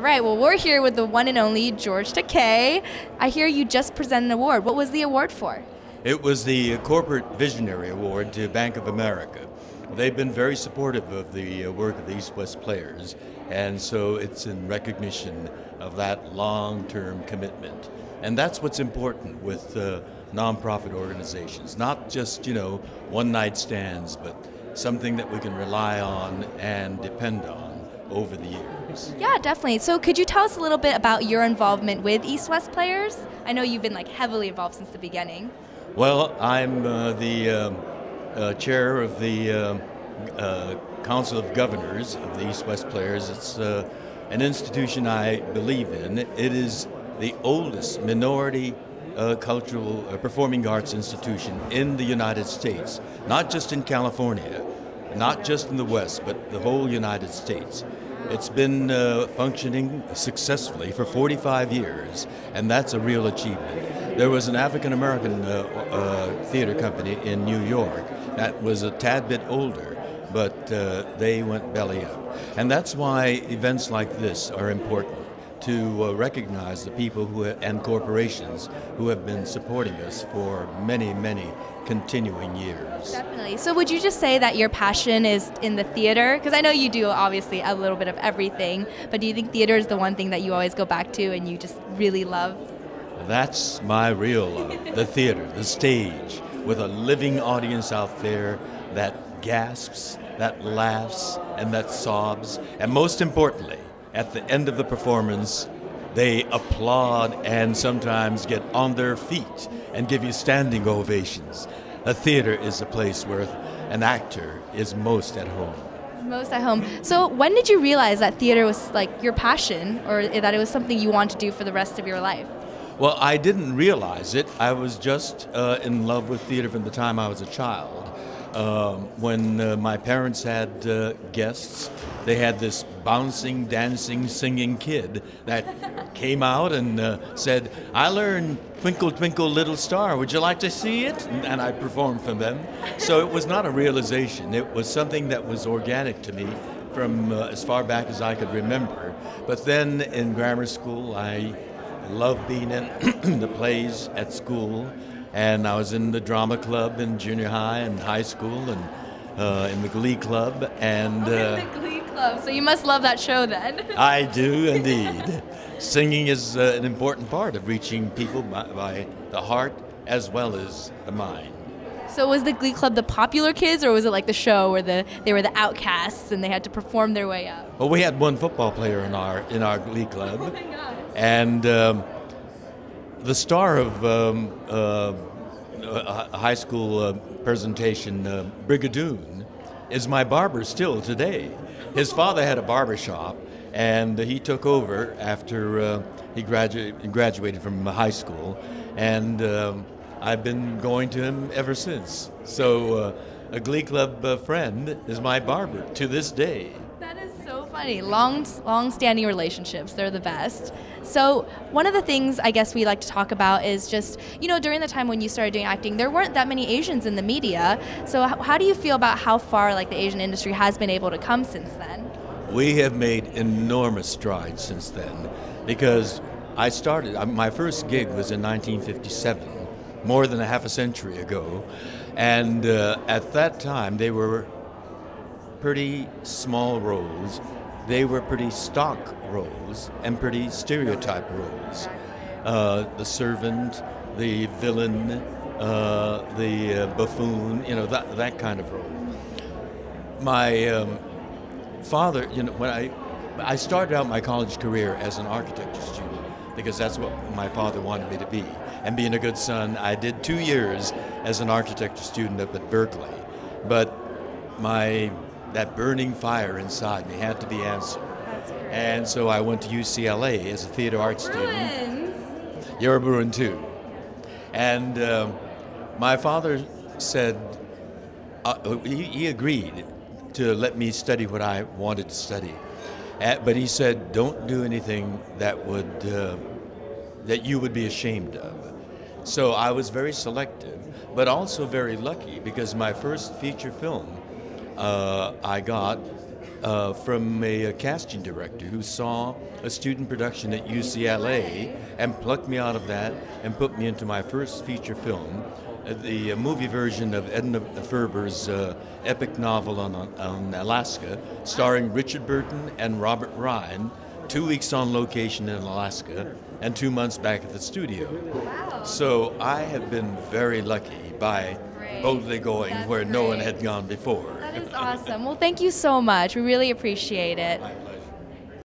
All right, well, we're here with the one and only George Takei. I hear you just presented an award. What was the award for? It was the Corporate Visionary Award to Bank of America. They've been very supportive of the work of the East West Players, and so it's in recognition of that long-term commitment. And that's what's important with nonprofit organizations, not just, you know, one-night stands, but something that we can rely on and depend on over the years. Yeah, definitely. So could you tell us a little bit about your involvement with East West Players? I know you've been like heavily involved since the beginning. Well, I'm the chair of the Council of Governors of the East West Players. It's an institution I believe in. It is the oldest minority cultural performing arts institution in the United States, not just in California, not just in the West, but the whole United States. It's been functioning successfully for 45 years, and that's a real achievement. There was an African-American theater company in New York that was a tad bit older, but they went belly up. And that's why events like this are important, to recognize the people who and corporations who have been supporting us for many, many continuing years. Definitely. So would you just say that your passion is in the theater? Because I know you do obviously a little bit of everything, but do you think theater is the one thing that you always go back to and you just really love? That's my real love, the theater, the stage, with a living audience out there that gasps, that laughs, and that sobs, and most importantly, at the end of the performance, they applaud and sometimes get on their feet and give you standing ovations. A theater is a place where an actor is most at home. Most at home. So when did you realize that theater was like your passion, or that it was something you wanted to do for the rest of your life? Well, I didn't realize it. I was just in love with theater from the time I was a child. When my parents had guests, they had this bouncing, dancing, singing kid that came out and said, "I learned Twinkle, Twinkle, Little Star. Would you like to see it?" And I performed for them. So it was not a realization. It was something that was organic to me from as far back as I could remember. But then in grammar school, I loved being in the plays at school. And I was in the drama club in junior high and high school, and in the Glee Club. And the Glee Club, so you must love that show then. I do indeed. Singing is an important part of reaching people by the heart as well as the mind. So was the Glee Club the popular kids, or was it like the show where they were the outcasts and they had to perform their way up? Well, we had one football player in our Glee Club. Oh my gosh. And the star of a high school presentation, Brigadoon, is my barber still today. His father had a barber shop, and he took over after he graduated from high school, and I've been going to him ever since. So a Glee Club friend is my barber to this day. Funny, long-standing relationships, they're the best. So one of the things I guess we like to talk about is just, you know, during the time when you started doing acting, there weren't that many Asians in the media. So how do you feel about how far like the Asian industry has been able to come since then? We have made enormous strides since then, because my first gig was in 1957, more than a half a century ago. And at that time, they were pretty small roles. They were pretty stock roles and pretty stereotype roles. The servant, the villain, the buffoon, you know, that kind of role. My father, you know, when I started out my college career as an architecture student, because that's what my father wanted me to be. And being a good son, I did 2 years as an architecture student up at Berkeley. But that burning fire inside me had to be answered. And so I went to UCLA as a theater arts student. You're a Bruin too. And my father said, he agreed to let me study what I wanted to study. But he said, don't do anything that you would be ashamed of. So I was very selective, but also very lucky, because my first feature film I got from a casting director who saw a student production at UCLA and plucked me out of that and put me into my first feature film, the movie version of Edna Ferber's epic novel on Alaska, starring Richard Burton and Robert Ryan, 2 weeks on location in Alaska and 2 months back at the studio. Wow. So I have been very lucky by boldly going where no one had gone before. That is awesome. Well, thank you so much. We really appreciate it.